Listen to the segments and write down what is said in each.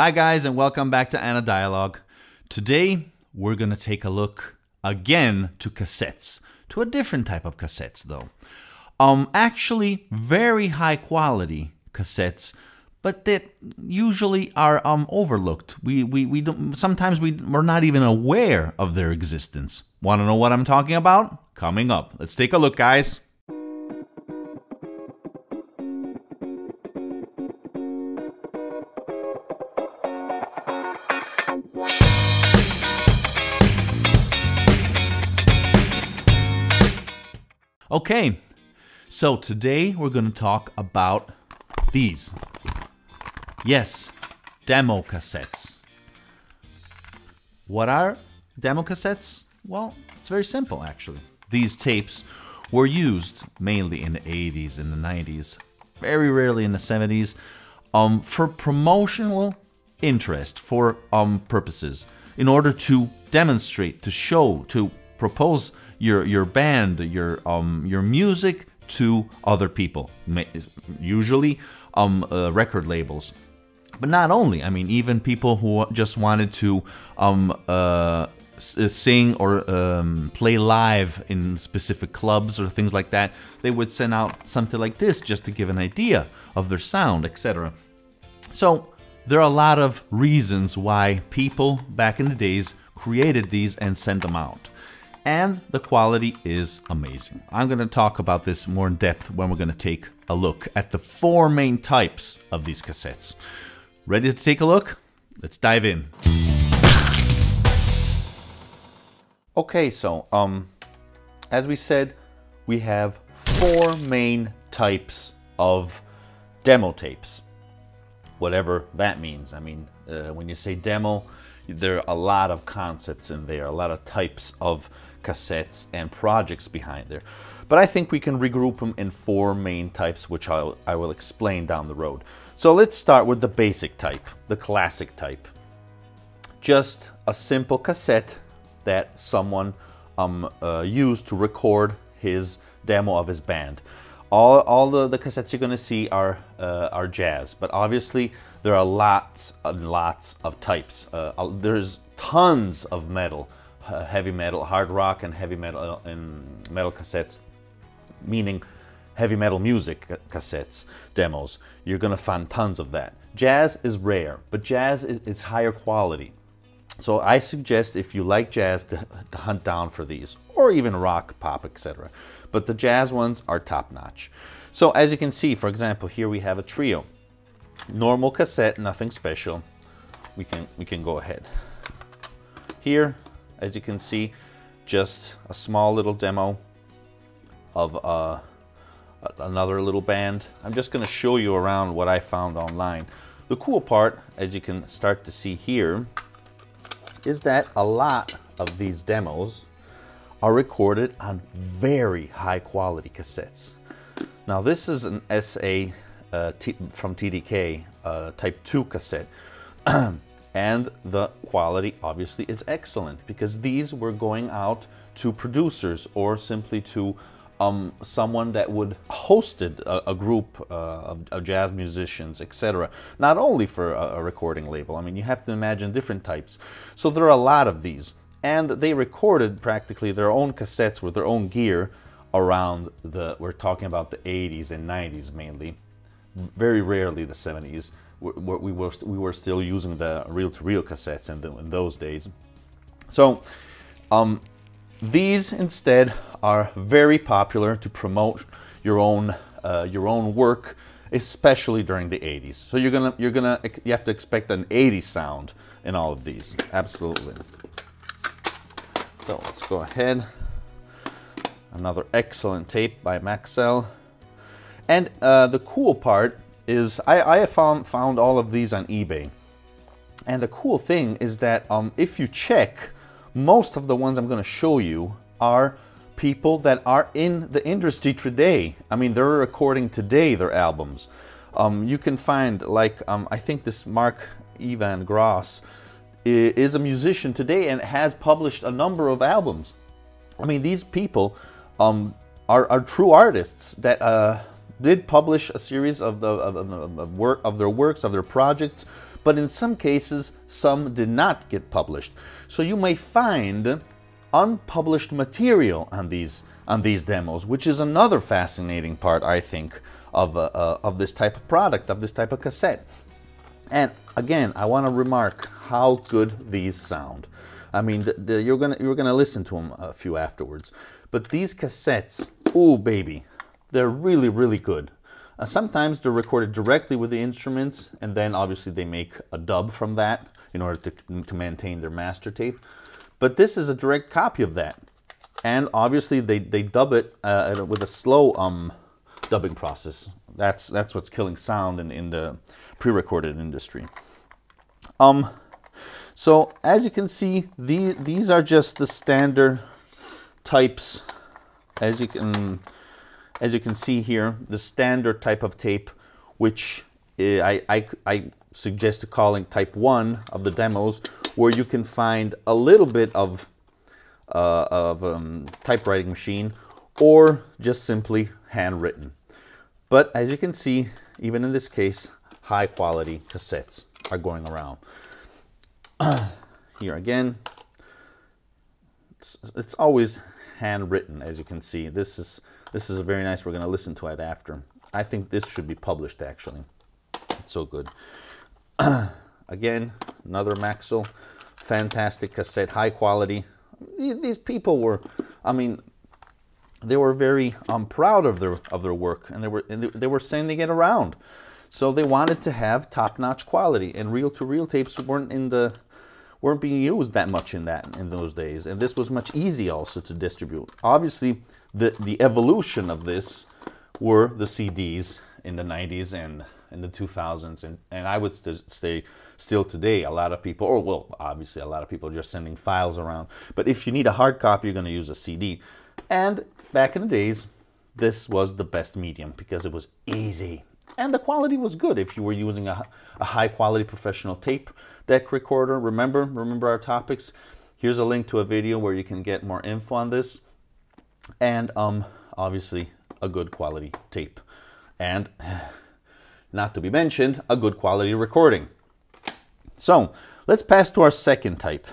Hi guys, and welcome back to ANALOGLOG. Today we're gonna take a look again to cassettes, to a different type of cassettes though. Actually very high quality cassettes, but that usually are overlooked. We don't, sometimes we're not even aware of their existence. Want to know what I'm talking about? Coming up. Let's take a look, guys. Okay, so today we're going to talk about these. Yes, demo cassettes. What are demo cassettes? Well, it's very simple actually. These tapes were used mainly in the 80s and the 90s, very rarely in the 70s, for promotional interest, for purposes, in order to demonstrate, to show, to propose your band, your music to other people, usually record labels. But not only, I mean, even people who just wanted to sing or play live in specific clubs or things like that, they would send out something like this just to give an idea of their sound, etc. So there are a lot of reasons why people back in the days created these and sent them out. And the quality is amazing. I'm going to talk about this more in depth when we're going to take a look at the four main types of these cassettes. Ready to take a look? Let's dive in. Okay, so as we said, we have four main types of demo tapes, whatever that means. I mean, when you say demo, there are a lot of concepts in there, a lot of types of cassettes and projects behind there. But I think we can regroup them in four main types, which I will explain down the road. So let's start with the basic type, the classic type. Just a simple cassette that someone used to record his demo of his band. All the cassettes you're going to see are jazz, but obviously there are lots and lots of types. There's tons of metal, heavy metal, hard rock, and heavy metal and metal cassettes, meaning heavy metal music cassettes, demos. You're going to find tons of that. Jazz is rare, but jazz is higher quality. So I suggest, if you like jazz, to hunt down for these, or even rock, pop, etc. But the jazz ones are top-notch. So as you can see, for example, here we have a trio. Normal cassette, nothing special. We can go ahead. Here, as you can see, just a small little demo of another little band. I'm just going to show you around what I found online. The cool part, as you can start to see here, is that a lot of these demos are recorded on very high quality cassettes. Now this is an SA from TDK type 2 cassette and the quality obviously is excellent, because these were going out to producers or simply to someone that would hosted a group of jazz musicians, etc. Not only for a recording label. I mean, you have to imagine different types. So there are a lot of these, and they recorded practically their own cassettes with their own gear around the, we're talking about the 80s and 90s mainly, very rarely the 70s. We were still using the reel-to-reel cassettes in those days. So these instead are very popular to promote your own work, especially during the 80s. So you have to expect an 80s sound in all of these, absolutely. So let's go ahead. Another excellent tape by Maxell. And the cool part is I have found all of these on eBay. And the cool thing is that if you check, most of the ones I'm going to show you are people that are in the industry today. I mean, they're recording today their albums. You can find, like, I think this Mark Ivan Gross is a musician today and has published a number of albums. I mean, these people are true artists that did publish a series of their works, of their projects, but in some cases, some did not get published. So you may find unpublished material on these demos, which is another fascinating part, I think, of this type of product, of this type of cassette. And again, I want to remark how good these sound. I mean, you're gonna listen to them a few afterwards. But these cassettes, oh baby, they're really, really good. Sometimes they're recorded directly with the instruments, and then obviously they make a dub from that in order to maintain their master tape. But this is a direct copy of that. And obviously they dub it with a slow dubbing process. That's what's killing sound in the pre-recorded industry. So as you can see, these are just the standard types, as you can see here, the standard type of tape, which I suggest calling type 1 of the demos, where you can find a little bit of typewriting machine or just simply handwritten. But as you can see, even in this case, high quality cassettes are going around. Here again, it's always handwritten, as you can see. This is very nice. We're going to listen to it after. I think this should be published, actually. It's so good. Again, another Maxell. Fantastic cassette, high quality. These people were, I mean, they were very proud of their work, and they were sending it around. So they wanted to have top-notch quality, and reel-to-reel tapes weren't being used that much in those days, and this was much easier also to distribute. Obviously, the evolution of this were the CDs in the 90s and in the 2000s, and I would say still today, a lot of people, or well, obviously a lot of people are just sending files around, but if you need a hard copy, you're going to use a CD. And back in the days, this was the best medium because it was easy. And the quality was good if you were using a high-quality professional tape deck recorder. Remember our topics. Here's a link to a video where you can get more info on this. And obviously, a good quality tape. And not to be mentioned, a good quality recording. So, let's pass to our second type,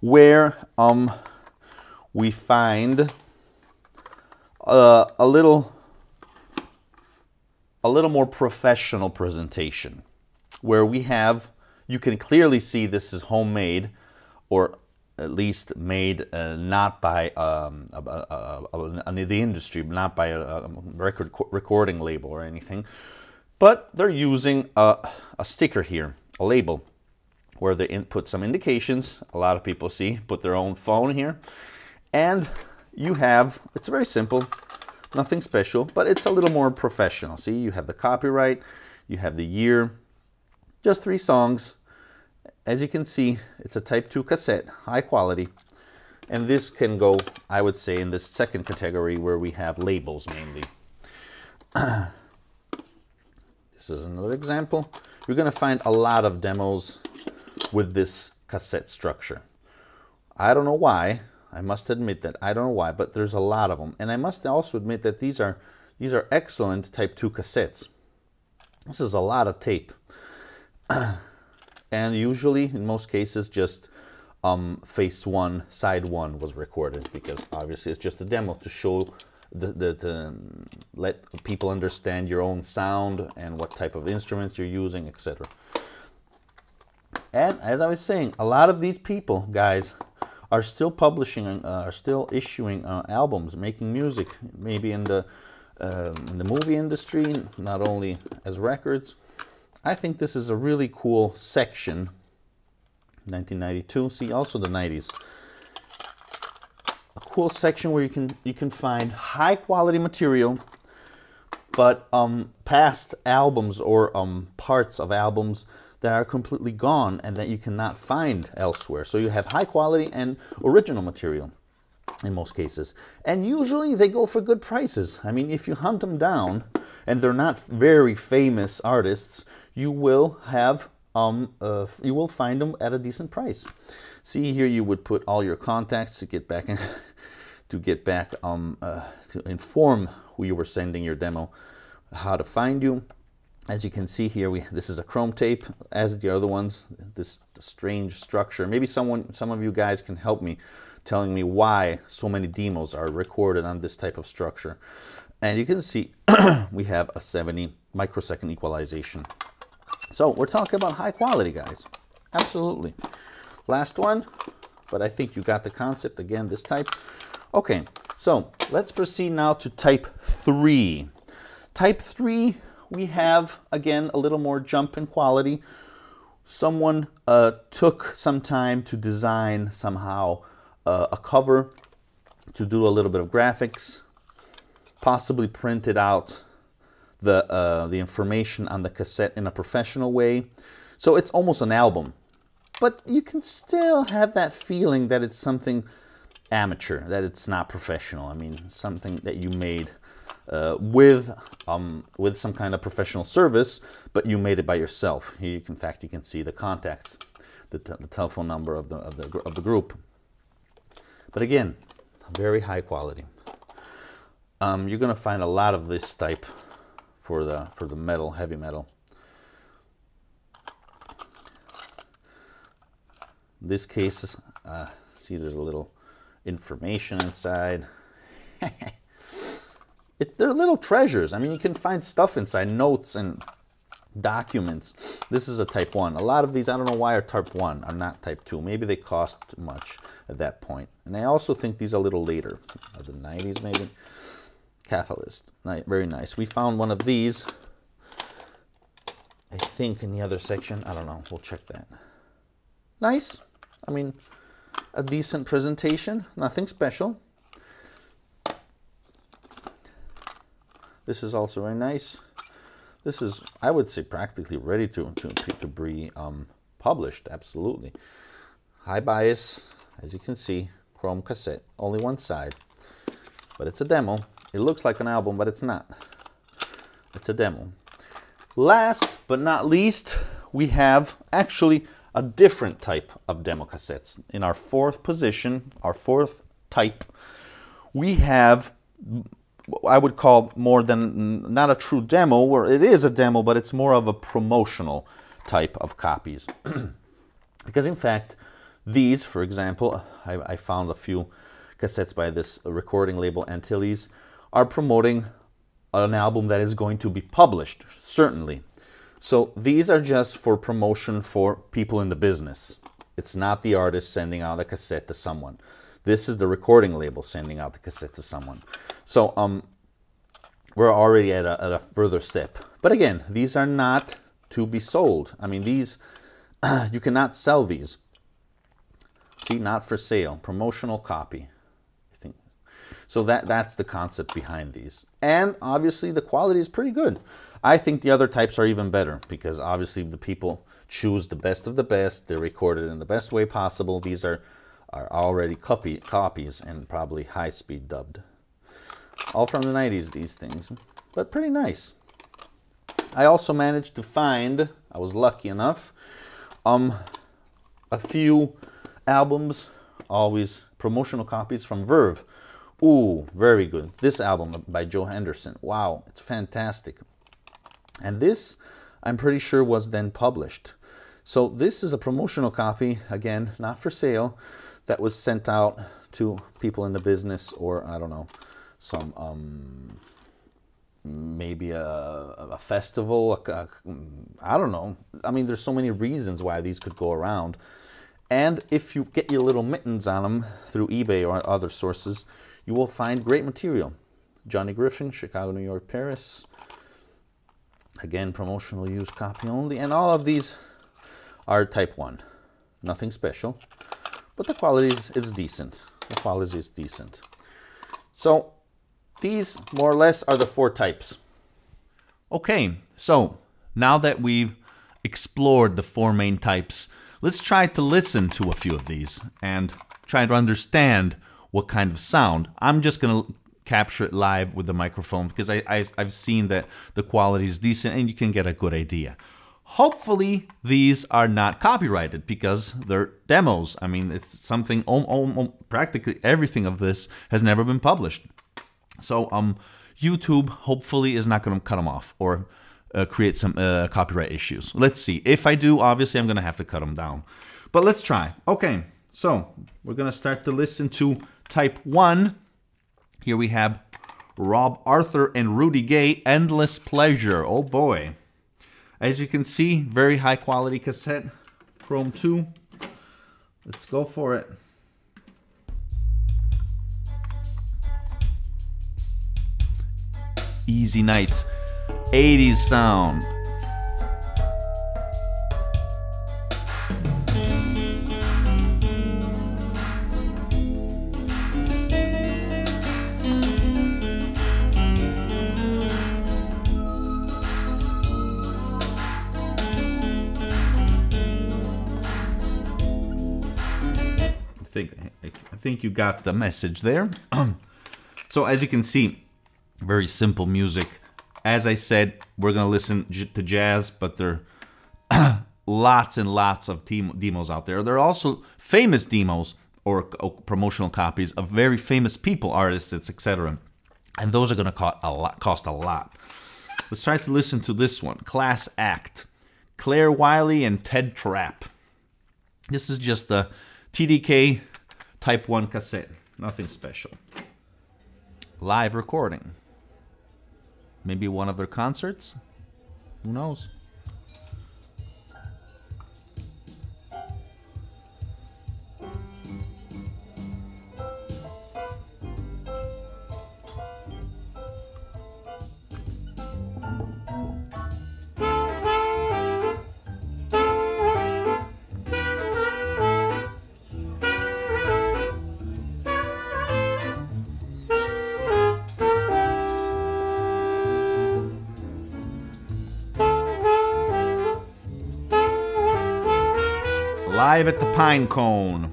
where we find a little more professional presentation, where we have, you can clearly see this is homemade, or at least made not by the industry, not by a recording label or anything, but they're using a sticker here, a label, where they input some indications. A lot of people see, put their own phone here, and you have, it's very simple, nothing special, but it's a little more professional. See, you have the copyright, you have the year, just 3 songs. As you can see, it's a type 2 cassette, high quality. And this can go, I would say, in this second category where we have labels mainly. This is another example. You're going to find a lot of demos with this cassette structure. I don't know why. I must admit that, I don't know why, but there's a lot of them. And I must also admit that these are excellent type 2 cassettes. This is a lot of tape. And usually, in most cases, just face 1, side 1 was recorded, because obviously it's just a demo to show, to let people understand your own sound and what type of instruments you're using, etc. And as I was saying, a lot of these people, guys, are still publishing, are still issuing albums, making music, maybe in the movie industry, not only as records. I think this is a really cool section. 1992, see, also the 90s. A cool section where you can find high quality material, but past albums or parts of albums that are completely gone and that you cannot find elsewhere. So you have high quality and original material in most cases. And usually they go for good prices. I mean, if you hunt them down and they're not very famous artists, you will have you will find them at a decent price. See here, you would put all your contacts to get back to inform who you were sending your demo how to find you. As you can see here, this is a chrome tape, as the other ones, this strange structure. Maybe some of you guys can help me, telling me why so many demos are recorded on this type of structure. And you can see we have a 70 microsecond equalization. So we're talking about high quality, guys. Absolutely. Last one, but I think you got the concept again this type. Okay, so let's proceed now to type 3. Type 3, we have, again, a little more jump in quality. Someone took some time to design somehow a cover, to do a little bit of graphics, possibly printed out the information on the cassette in a professional way. So it's almost an album, but you can still have that feeling that it's something amateur, that it's not professional. I mean, something that you made with some kind of professional service, but you made it by yourself. Here you can, in fact, you can see the contacts, the telephone number of the group. But again, very high quality. You're going to find a lot of this type for the metal, heavy metal. In this case, see there's a little information inside. They're little treasures. I mean, you can find stuff inside, notes and documents. This is a type 1. A lot of these, I don't know why, are type 1, are not type 2. Maybe they cost too much at that point. And I also think these are a little later, the 90s maybe. Catalyst, very nice. We found one of these, I think, in the other section. I don't know, we'll check that. Nice. I mean, a decent presentation, nothing special. This is also very nice. This is, I would say, practically ready to be published, absolutely. High bias, as you can see, chrome cassette, only one side. But it's a demo. It looks like an album, but it's not. It's a demo. Last but not least, we have actually a different type of demo cassettes. In our fourth position, our fourth type, we have what I would call more than not a true demo, where it is a demo, but it's more of a promotional type of copies. Because in fact, these, for example, I found a few cassettes by this recording label Antilles, are promoting an album that is going to be published, certainly. So these are just for promotion for people in the business. It's not the artist sending out a cassette to someone. This is the recording label sending out the cassette to someone. So we're already at a further step. But again, these are not to be sold. I mean, these, you cannot sell these. See, not for sale, promotional copy, I think. So that's the concept behind these. And obviously the quality is pretty good. I think the other types are even better because obviously the people choose the best of the best. They're recorded in the best way possible. These are already copies and probably high-speed dubbed. All from the 90s, these things, but pretty nice. I also managed to find, I was lucky enough, a few albums, always promotional copies from Verve. Ooh, very good. This album by Joe Henderson. Wow, it's fantastic. And this, I'm pretty sure, was then published. So this is a promotional copy, again, not for sale, that was sent out to people in the business, or I don't know, some maybe a festival, I don't know. I mean, there's so many reasons why these could go around. And if you get your little mittens on them through eBay or other sources, you will find great material. Johnny Griffin, Chicago, New York, Paris. Again, promotional use, copy only. And all of these are type 1. Nothing special. But the quality is decent. The quality is decent. So these more or less are the four types. Okay, so now that we've explored the four main types, let's try to listen to a few of these and try to understand what kind of sound. I'm just going to capture it live with the microphone because I've seen that the quality is decent and you can get a good idea. Hopefully these are not copyrighted because they're demos. I mean, it's something, practically everything of this has never been published. So YouTube hopefully is not going to cut them off, or create some copyright issues. Let's see. If I do, obviously I'm going to have to cut them down. But let's try. Okay, so we're going to start the listen to type 1. Here we have Rob Arthur and Rudy Gay, Endless Pleasure. Oh boy. As you can see, very high quality cassette, Chrome 2. Let's go for it. Easy nights, 80s sound. I think you got the message there. So as you can see, very simple music. As I said, we're going to listen to jazz, but there are lots and lots of demos out there. There are also famous demos or promotional copies of very famous people, artists, etc. And those are going to cost a lot. Let's try to listen to this one, Class Act, Claire Wiley and Ted Trapp. This is just a TDK Type 1 cassette, nothing special. Live recording. Maybe one of their concerts? Who knows? Live at the Pine Cone.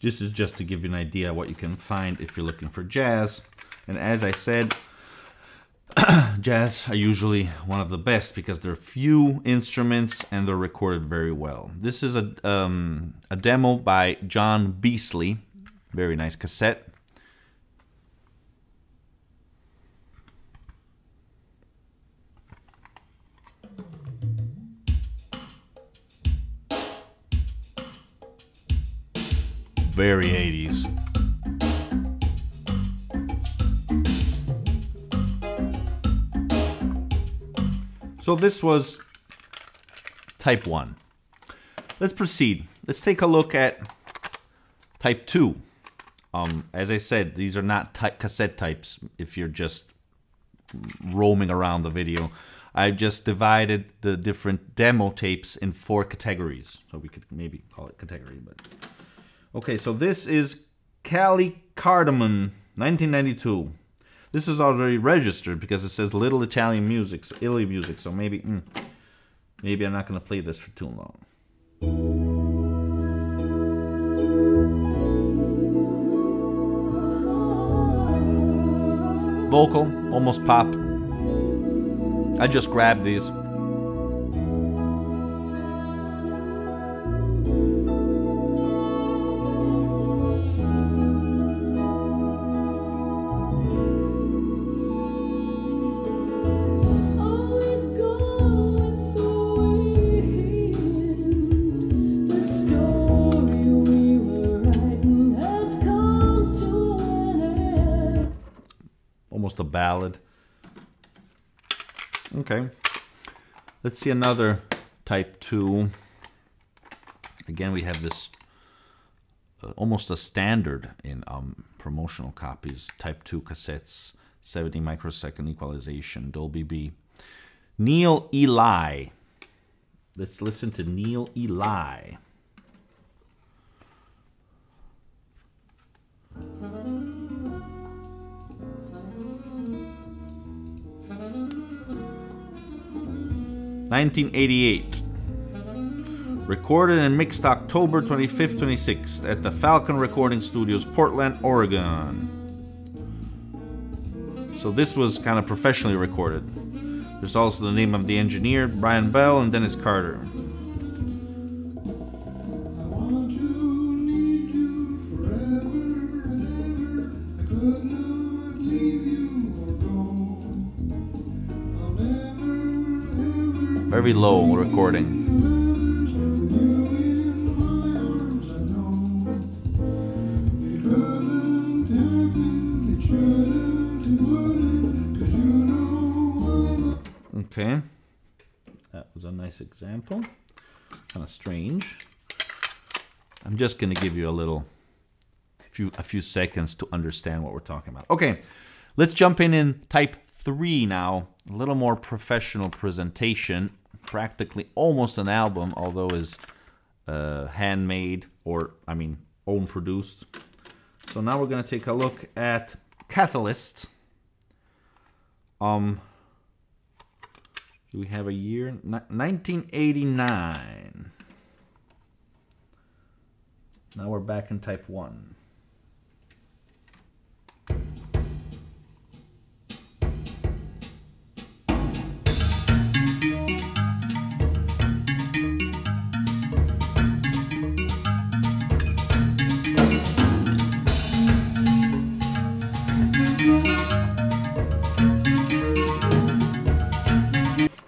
This is just to give you an idea what you can find if you're looking for jazz. And as I said, jazz are usually one of the best because there are few instruments and they're recorded very well. This is a demo by John Beasley. Very nice cassette. Very 80s. So this was type 1. Let's proceed. Let's take a look at type 2. As I said, these are not cassette types if you're just roaming around the video. I've just divided the different demo tapes in 4 categories. So we could maybe call it category, but... Okay, so this is Cali Cardamon, 1992. This is already registered because it says Little Italian Music, so Italy Music, so maybe I'm not going to play this for too long. Vocal, almost pop. I just grabbed these. A ballad. Okay, let's see another type 2. Again, we have this almost a standard in promotional copies, type 2 cassettes, 70 microsecond equalization, Dolby B. Neil Eli. Let's listen to Neil Eli. (1988), recorded and mixed October 25th, 26th at the Falcon Recording Studios, Portland, Oregon. So this was kind of professionally recorded. There's also the name of the engineer, Brian Bell and Dennis Carter. I want you, need you forever. very low recording. Okay, that was a nice example, kind of strange. I'm just going to give you a little, a few seconds to understand what we're talking about. Okay, let's jump in type 3 now, a little more professional presentation, practically almost an album, although is handmade or, I mean, own produced. So now we're going to take a look at Catalyst. Do we have a year? 1989. Now we're back in type 1.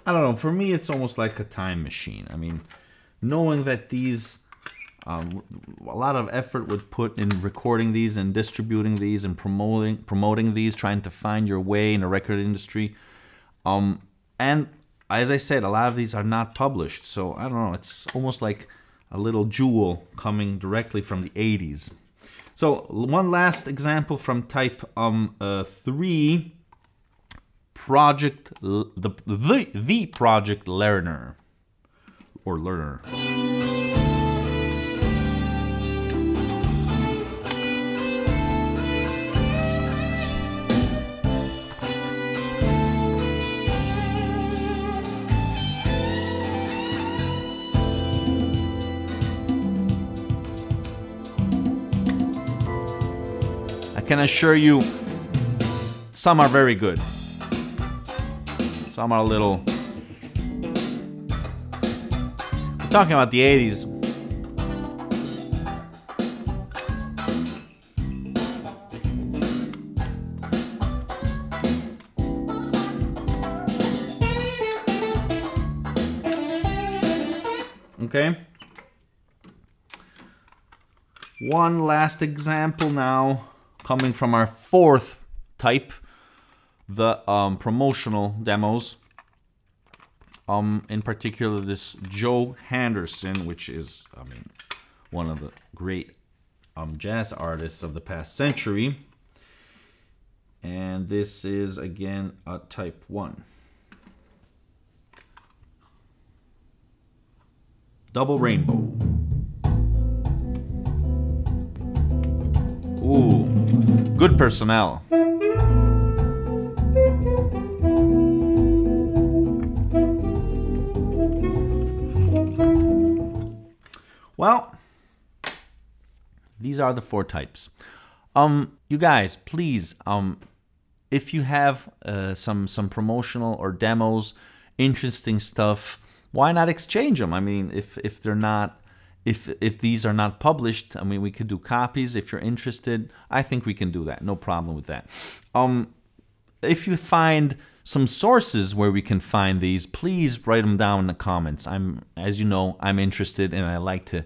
I don't know, for me it's almost like a time machine. I mean, knowing that these, a lot of effort was put in recording these and distributing these and promoting these, trying to find your way in the record industry. And as I said, a lot of these are not published, so I don't know, it's almost like a little jewel coming directly from the 80s. So one last example from type 3. Project, the Project Learner, or Learner. I can assure you, some are very good. Some are a little... We're talking about the 80s. Okay. One last example now, coming from our 4th type. The promotional demos, in particular this Joe Henderson, which is, I mean, one of the great jazz artists of the past century, and this is again a type 1. Double Rainbow. Ooh, good personnel. Well, these are the 4 types. You guys, please, if you have some promotional or demos, interesting stuff, why not exchange them? I mean, if they're not, if these are not published, I mean, we could do copies if you're interested. I think we can do that. No problem with that. If you find some sources where we can find these, please write them down in the comments. As you know, I'm interested and I like to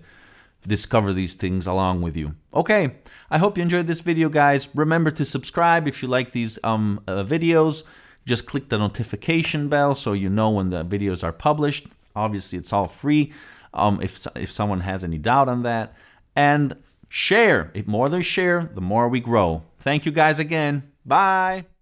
discover these things along with you. Okay, I hope you enjoyed this video, guys. Remember to subscribe if you like these videos. Just click the notification bell so you know when the videos are published. Obviously, it's all free. If someone has any doubt on that. And share. The more they share, the more we grow. Thank you guys again. Bye.